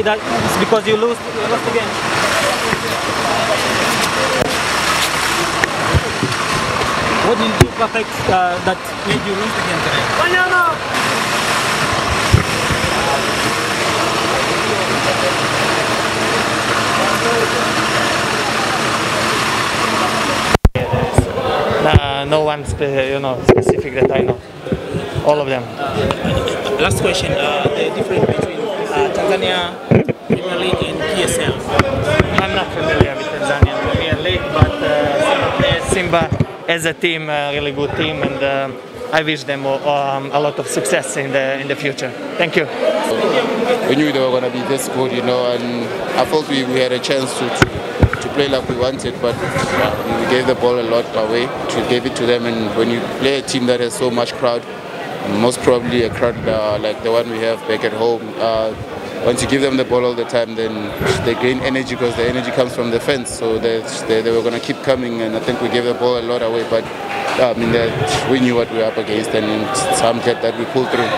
That it's because you lost again. What did you perfect that made you lose again today? Banana! No one specific that I know. All of them. Last question. The difference between Tanzania Premier League and PSL. I'm not familiar with Tanzania Premier League, but Simba as a team, a really good team, and I wish them a lot of success in the future. Thank you. We knew they were going to be this good, and I felt we had a chance to play like we wanted, but we gave the ball a lot away. We gave it to them, and when you play a team that has so much crowd, most probably a crowd like the one we have back at home. Once you give them the ball all the time, then they gain energy because the energy comes from the fans. So they were going to keep coming, and I think we gave the ball a lot away. But we knew what we were up against, and I'm glad that we pulled through.